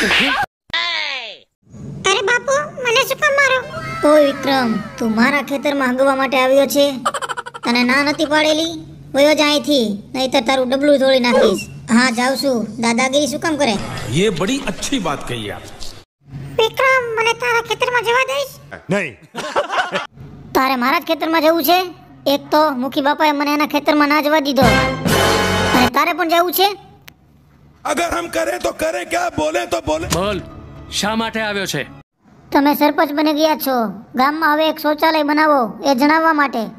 अरे बापू मने શું કામ મારો? ઓય વિક્રમ તું મારા ખેતર માં હગવા માટે આવ્યો છે તને ના નથી પાડેલી વયો જ અહીંથી નહીતર તારું ડબલું તોડી નાખીશ। હા જાઉં છું દાદાગીરી શું કામ કરે? યે બડી अच्छी बात कही आप। વિક્રમ મને તારા ખેતર માં જવા દઈશ? નહીં। તારે મારા જ ખેતર માં જવું છે? એક તો મુખી બાપાએ મને એના ખેતર માં ના જવા દીધો અને તારે પણ જવું છે? અગર હમ કરે તો કરે क्या બોલે તો બોલે બોલ શા માટે આવ્યો છે? તમે સરપંચ બની ગયા છો ગામમાં હવે એક શૌચાલય બનાવો એ જણાવવા માટે।